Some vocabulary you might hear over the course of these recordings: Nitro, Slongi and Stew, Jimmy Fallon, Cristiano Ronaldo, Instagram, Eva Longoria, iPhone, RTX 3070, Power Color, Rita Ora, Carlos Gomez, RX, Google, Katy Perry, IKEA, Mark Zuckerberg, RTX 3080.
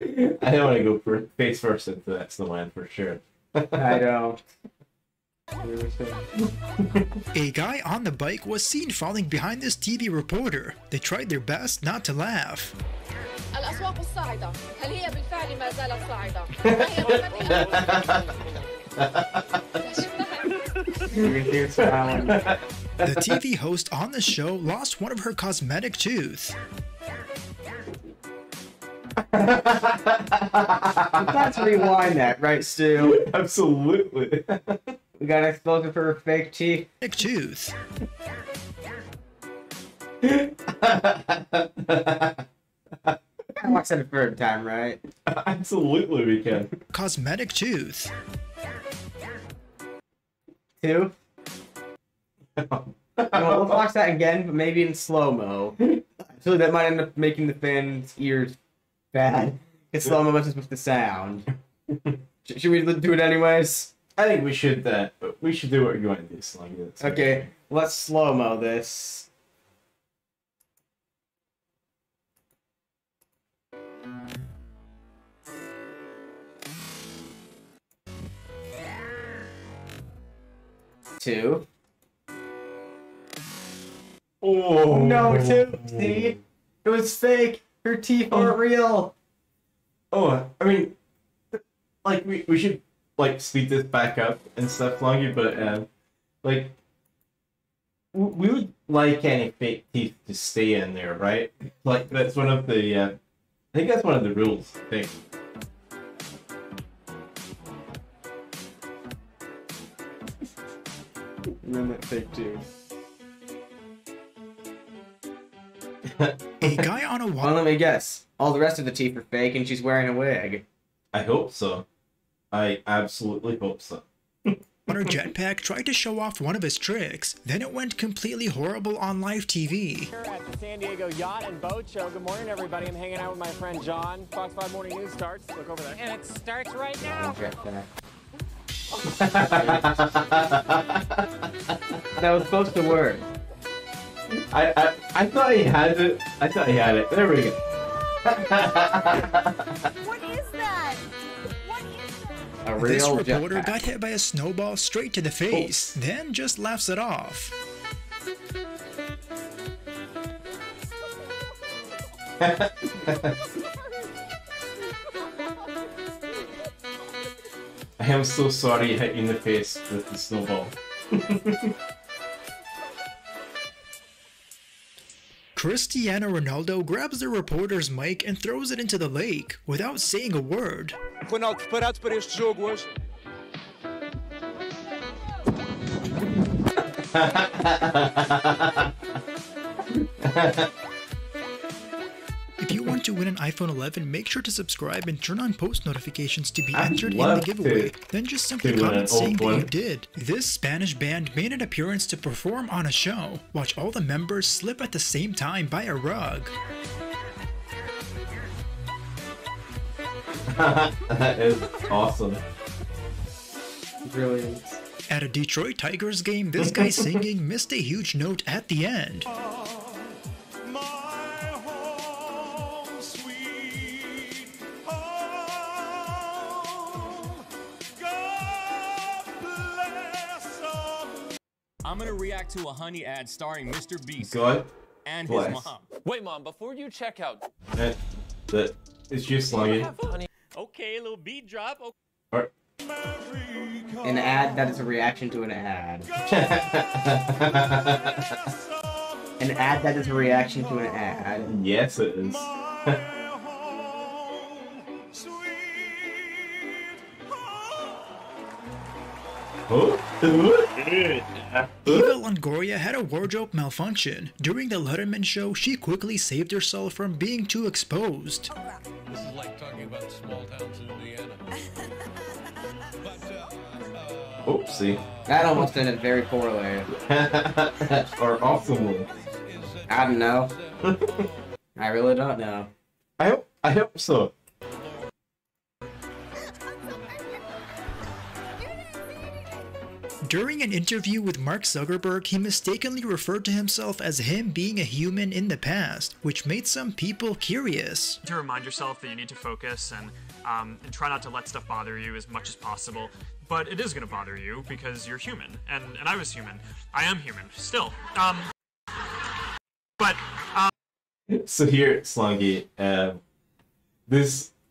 I don't want to go for face first into that snowman for sure. I don't. A guy on the bike was seen falling behind this TV reporter. They tried their best not to laugh. The TV host on the show lost one of her cosmetic tooth. Let's rewind that, right, Stu? Absolutely. We got an explosion for her fake teeth. Fake tooth. I watched that a third time, right? Absolutely, we can. Cosmetic tooth. Two. No, we'll watch that again, but maybe in slow mo. So that might end up making the fan's ears bad. It's slow mo messes with the sound. Should we do it anyways? I think we should. We should do what we're going to do. Slongi. Okay, let's slow mo this. Two. Oh no, two. See, it was fake. Her teeth aren't real. Oh, I mean, like we should. Like speed this back up and stuff, Slongi, but like we would like any fake teeth to stay in there, right? Like that's one of the I think that's one of the rules. I think. And then that fake tooth. A guy on a wall. Well, let me guess. All the rest of the teeth are fake, and she's wearing a wig. I hope so. I absolutely hope so. On her jetpack, tried to show off one of his tricks. Then it went completely horrible on live TV. Here at the San Diego Yacht and Boat Show. Good morning, everybody. I'm hanging out with my friend John. Fox 5 Morning News starts. Look over there. And it starts right now. That was supposed to work. I thought he had it. I thought he had it. There we go. What is that? This reporter got hit by a snowball straight to the face, then just laughs it off. I am so sorry you hit me in the face with the snowball. Cristiano Ronaldo grabs the reporter's mic and throws it into the lake without saying a word. Ronaldo, preparados para este jogo hoje. If you want to win an iPhone 11, make sure to subscribe and turn on post notifications to be entered in the giveaway. Then just simply comment saying that you did. This Spanish band made an appearance to perform on a show. Watch all the members slip at the same time by a rug. That is awesome. Brilliant. At a Detroit Tigers game, this guy singing missed a huge note at the end. I'm gonna react to a honey ad starring Mr. Beast and his mom. Wait, mom, before you check out, that it's you, Slongi. Okay, a little beat drop. Okay. An ad that is a reaction to an ad. An ad that is a reaction to an ad. Yes, it is. Eva Longoria had a wardrobe malfunction. During the Letterman show, she quickly saved herself from being too exposed. This is like talking about small towns in Indiana. Oopsie. That almost ended very poorly. Or awesomely. I don't know. I really don't know. I hope so. During an interview with Mark Zuckerberg, he mistakenly referred to himself as him being a human in the past, which made some people curious. To remind yourself that you need to focus and try not to let stuff bother you as much as possible, but it is going to bother you because you're human, and I was human. I am human, still. So here, Slongi,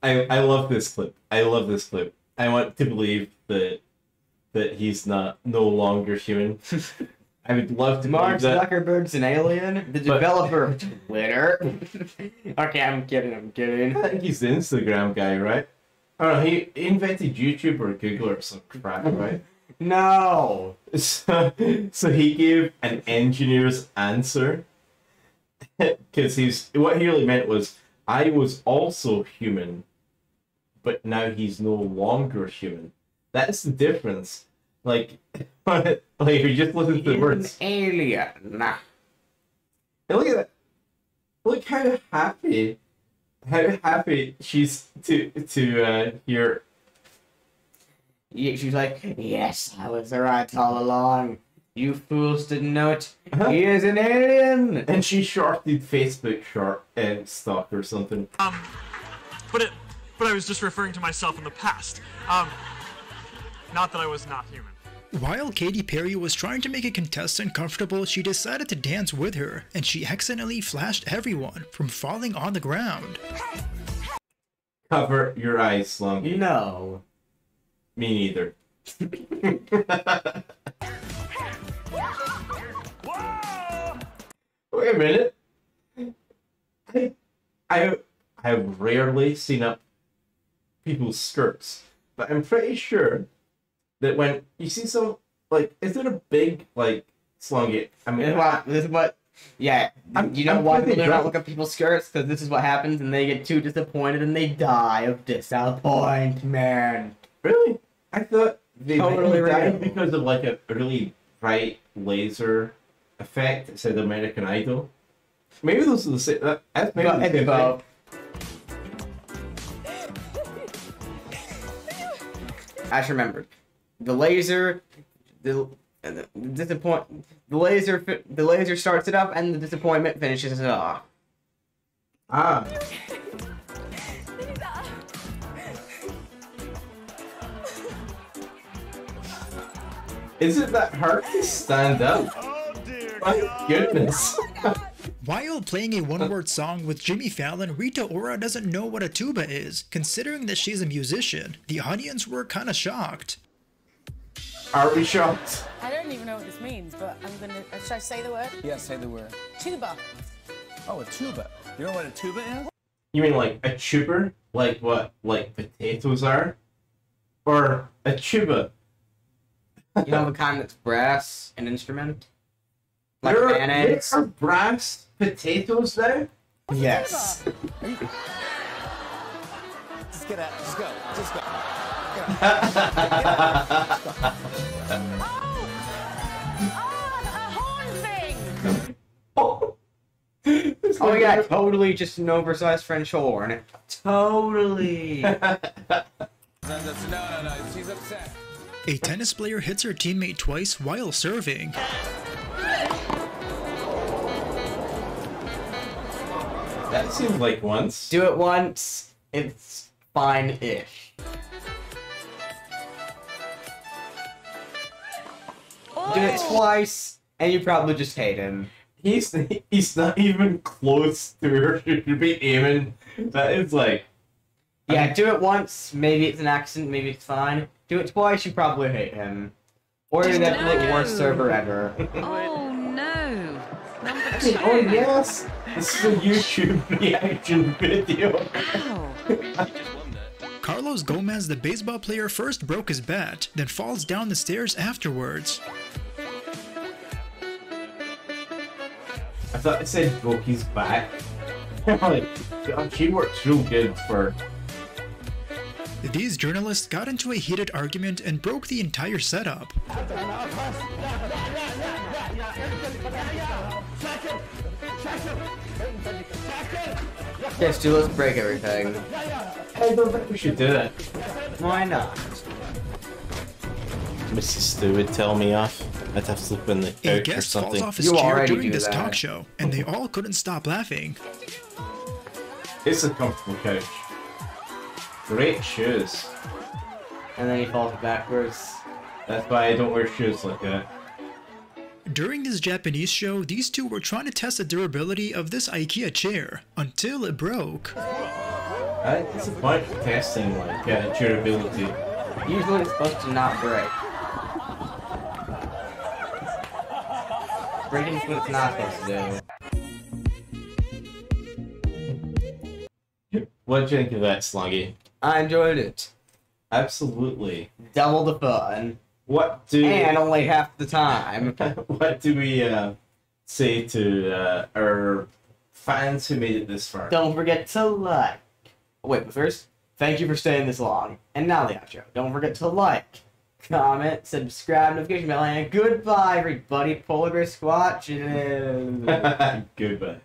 I love this clip. I love this clip. I want to believe that he's no longer human. I would love to believe that. Mark Zuckerberg's an alien, the developer of Twitter. Okay, I'm kidding. I think he's the Instagram guy, right? I don't know, he invented YouTube or Google or some crap, right? No! So he gave an engineer's answer. Because what he really meant was, I was also human, but now he's no longer human. That's the difference. Like you just listen to the words. Alien. Nah. And look at that. Look how happy she's to hear. Yeah, she's like, yes, I was right all along. You fools didn't know it. He is an alien. And she shorted Facebook stock or something. But I was just referring to myself in the past. Not that I was not human. While Katy Perry was trying to make a contestant comfortable, she decided to dance with her, and she accidentally flashed everyone from falling on the ground. Cover your eyes, Slongi. No. Me neither. Wait a minute. I've rarely seen up people's skirts, but I'm pretty sure that when you see some, like, is it a big, like, Slongi? I mean, why people don't look at people's skirts? Because this is what happens, and they get too disappointed, and they die of disappointment. Really? I thought they totally died because of, like, a really bright laser effect. It said American Idol. Maybe those are the same. Maybe I just remembered. The laser starts it up, and the disappointment finishes it off. Ah. Isn't that hard to stand up? Oh, dear. My goodness. While playing a one-word song with Jimmy Fallon, Rita Ora doesn't know what a tuba is. Considering that she's a musician, the audience were kinda shocked. Are we shocked? I don't even know what this means, but I'm gonna... Should I say the word? Yeah, say the word. Tuba. Oh, a tuba. You know what a tuba is? You mean like a tuber? Like what, like potatoes are? Or a tuba? You know the kind that's brass, an instrument? Like mayonnaise? There are brass potatoes there? What's yes. Just get out. Just go. Just go. The horn thing! Oh yeah, totally just an oversized French horn. Totally! No, she's upset. A tennis player hits her teammate twice while serving. That seems like once. Do it once, it's fine-ish. Do it twice, and you probably just hate him. He's not even close to her to be aiming. That is like... Yeah, do it once, maybe it's an accident, maybe it's fine. Do it twice, you probably hate him. Or you're definitely the worst server ever. Oh no! Oh yes! This is a YouTube reaction video. Ow. Carlos Gomez, the baseball player, first broke his bat, then falls down the stairs afterwards. I thought it said broke his bat. She works real good for... These journalists got into a heated argument and broke the entire setup. Yes, dude, let's break everything. I don't think we should do that. Why not? Mrs. Stew would tell me off. I'd have to slip in the coach or something. Falls off his chair during this talk show, and they all couldn't stop laughing. It's a comfortable couch. Great shoes. And then he falls backwards. That's why I don't wear shoes like that. During this Japanese show, these two were trying to test the durability of this IKEA chair until it broke. I disappoint for testing like durability. Usually it's supposed to not break. Breaking's what it's not supposed to do. What'd you think of that, Slongi? I enjoyed it. Absolutely. Double the fun. And only half the time. What do we say to our fans who made it this far? Don't forget to like. Wait, but first, thank you for staying this long. And now the outro. Don't forget to like, comment, subscribe, notification bell, and goodbye, everybody. Polar bear squatch. Goodbye.